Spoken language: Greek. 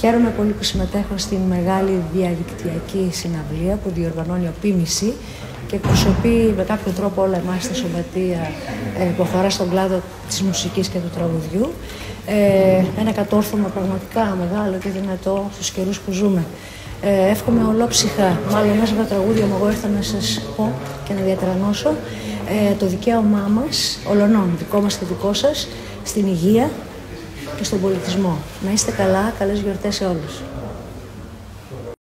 Χαίρομαι πολύ που συμμετέχω στην μεγάλη διαδικτυακή συναυλία που διοργανώνει ο Πίμιση και εκπροσωπεί με κάποιο τρόπο όλα εμάς τη σωματεία που αφορά στον κλάδο της μουσικής και του τραγουδιού. Ένα κατόρθωμα πραγματικά μεγάλο και δυνατό στους καιρούς που ζούμε. Εύχομαι ολόψυχα, μάλλον μέσα από τα τραγούδια μου, εγώ ήρθα να σας πω και να διατρανώσω το δικαίωμά μας, ολονών, δικό μας και δικό σας, στην υγεία και στον πολιτισμό. Να είστε καλά, καλές γιορτές σε όλους.